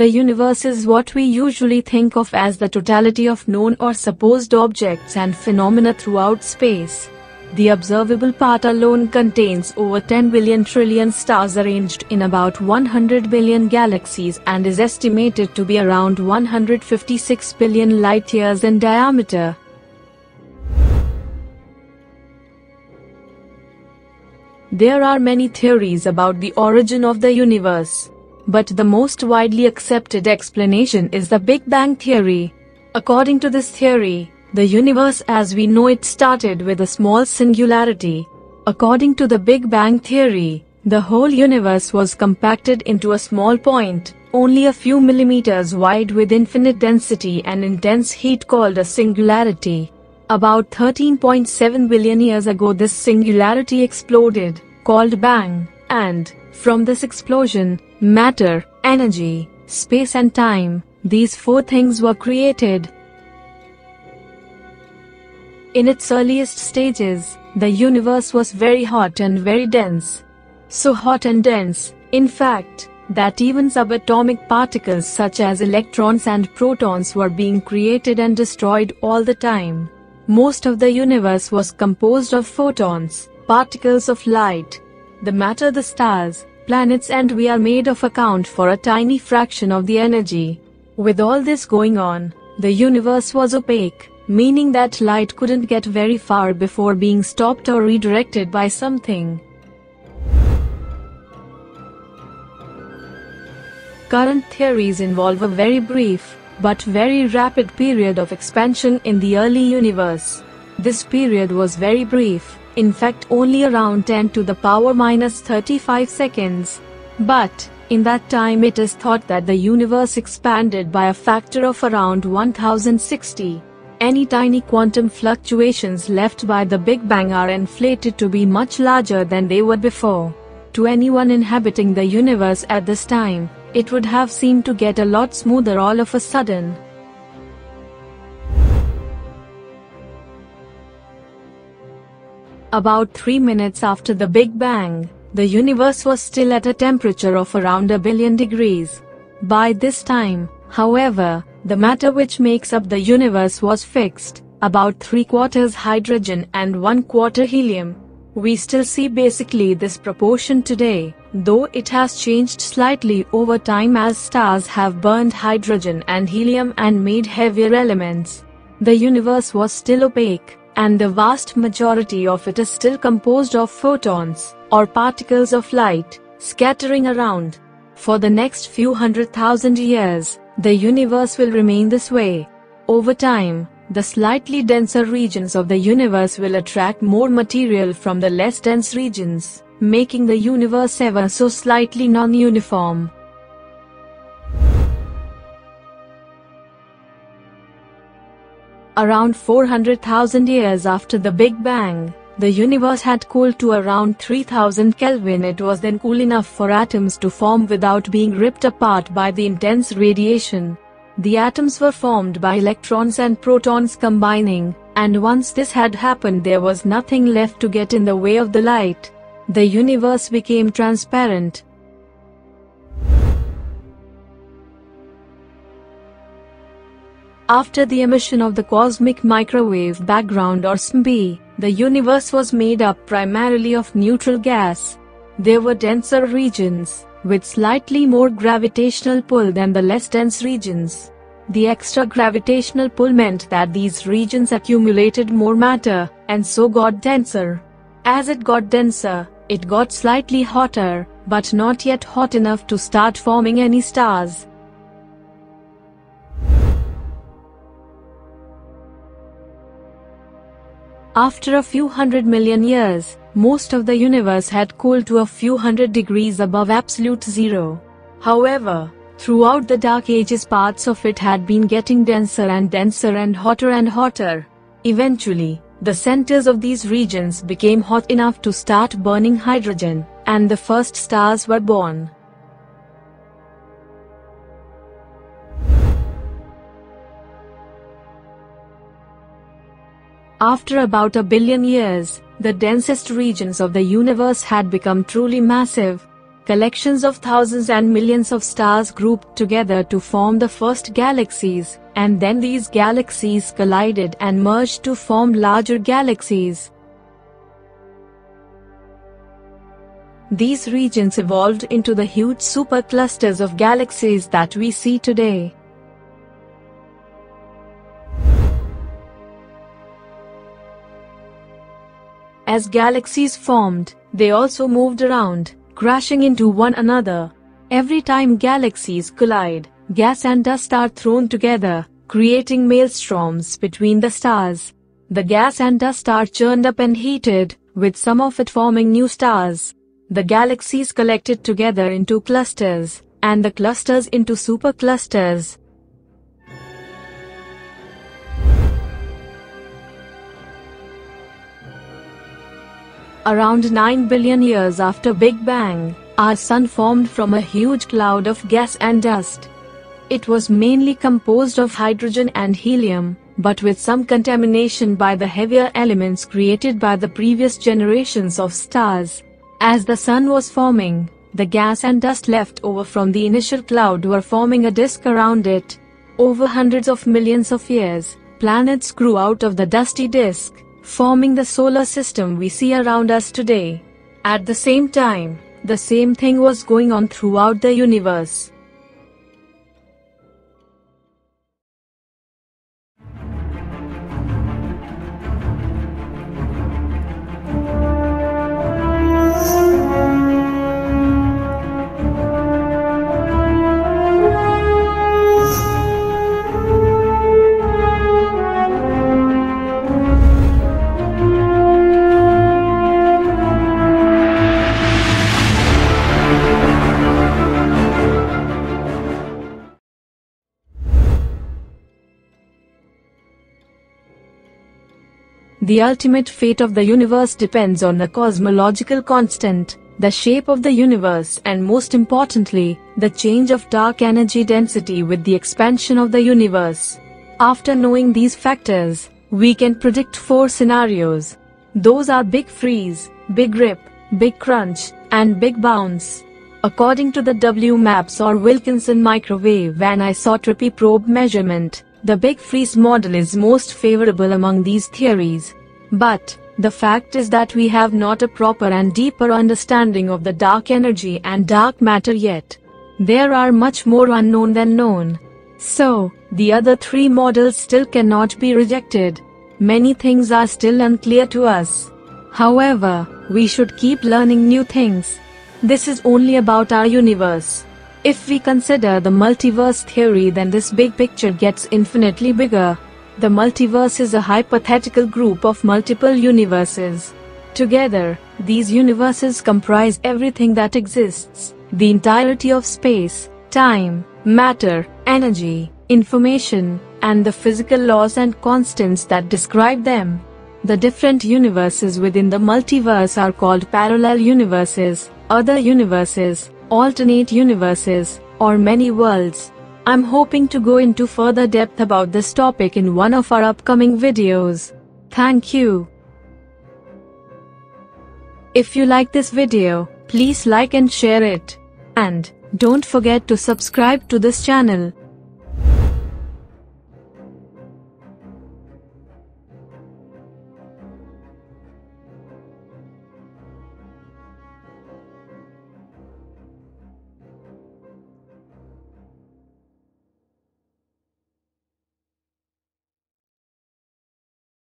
The universe is what we usually think of as the totality of known or supposed objects and phenomena throughout space. The observable part alone contains over 10 billion trillion stars arranged in about 100 billion galaxies and is estimated to be around 156 billion light-years in diameter. There are many theories about the origin of the universe, but the most widely accepted explanation is the Big Bang Theory. According to this theory, the universe as we know it started with a small singularity. According to the Big Bang Theory, the whole universe was compacted into a small point, only a few millimeters wide, with infinite density and intense heat, called a singularity. About 13.7 billion years ago this singularity exploded, called Bang, and from this explosion, matter, energy, space and time, these four things were created. In its earliest stages, the universe was very hot and very dense. So hot and dense, in fact, that even subatomic particles such as electrons and protons were being created and destroyed all the time. Most of the universe was composed of photons, particles of light. The matter the stars, planets and we are made of account for a tiny fraction of the energy. With all this going on, the universe was opaque, meaning that light couldn't get very far before being stopped or redirected by something. Current theories involve a very brief, but very rapid period of expansion in the early universe. This period was very brief, in fact only around 10⁻⁻³ seconds. But in that time it is thought that the universe expanded by a factor of around 1060. Any tiny quantum fluctuations left by the Big Bang are inflated to be much larger than they were before. To anyone inhabiting the universe at this time, it would have seemed to get a lot smoother all of a sudden. About 3 minutes after the Big Bang, the universe was still at a temperature of around 1 billion degrees. By this time, however, the matter which makes up the universe was fixed, about 3/4 hydrogen and 1/4 helium. We still see basically this proportion today, though it has changed slightly over time as stars have burned hydrogen and helium and made heavier elements. The universe was still opaque, and the vast majority of it is still composed of photons, or particles of light, scattering around. For the next few 100,000 years, the universe will remain this way. Over time, the slightly denser regions of the universe will attract more material from the less dense regions, making the universe ever so slightly non-uniform. Around 400,000 years after the Big Bang, the universe had cooled to around 3000 Kelvin. It was then cool enough for atoms to form without being ripped apart by the intense radiation. The atoms were formed by electrons and protons combining, and once this had happened there was nothing left to get in the way of the light. The universe became transparent. After the emission of the Cosmic Microwave Background or CMB, the universe was made up primarily of neutral gas. There were denser regions, with slightly more gravitational pull than the less dense regions. The extra gravitational pull meant that these regions accumulated more matter, and so got denser. As it got denser, it got slightly hotter, but not yet hot enough to start forming any stars. After a few 100 million years, most of the universe had cooled to a few 100 degrees above absolute zero. However, throughout the Dark Ages parts of it had been getting denser and denser and hotter and hotter. Eventually, the centers of these regions became hot enough to start burning hydrogen, and the first stars were born. After about 1 billion years, the densest regions of the universe had become truly massive. collections of thousands and millions of stars grouped together to form the first galaxies, and then these galaxies collided and merged to form larger galaxies. These regions evolved into the huge superclusters of galaxies that we see today. As galaxies formed, they also moved around, crashing into one another. Every time galaxies collide, gas and dust are thrown together, creating maelstroms between the stars. The gas and dust are churned up and heated, with some of it forming new stars. The galaxies collected together into clusters, and the clusters into superclusters. Around 9 billion years after Big Bang, our Sun formed from a huge cloud of gas and dust. It was mainly composed of hydrogen and helium, but with some contamination by the heavier elements created by the previous generations of stars. As the Sun was forming, the gas and dust left over from the initial cloud were forming a disk around it. Over hundreds of millions of years, planets grew out of the dusty disk, forming the solar system we see around us today. At the same time, the same thing was going on throughout the universe. The ultimate fate of the universe depends on a cosmological constant, the shape of the universe, and most importantly, the change of dark energy density with the expansion of the universe. After knowing these factors, we can predict four scenarios. Those are Big Freeze, Big Rip, Big Crunch, and Big Bounce. According to the WMAPS or Wilkinson Microwave Anisotropy Probe measurement, the Big Freeze model is most favorable among these theories. But the fact is that we have not a proper and deeper understanding of the dark energy and dark matter yet. There are much more unknown than known. So, the other three models still cannot be rejected. Many things are still unclear to us. However, we should keep learning new things. This is only about our universe. If we consider the multiverse theory, then this big picture gets infinitely bigger. The multiverse is a hypothetical group of multiple universes. Together, these universes comprise everything that exists, the entirety of space, time, matter, energy, information, and the physical laws and constants that describe them. The different universes within the multiverse are called parallel universes, other universes, alternate universes, or many worlds. I'm hoping to go into further depth about this topic in one of our upcoming videos. Thank you. If you like this video, please like and share it. And don't forget to subscribe to this channel.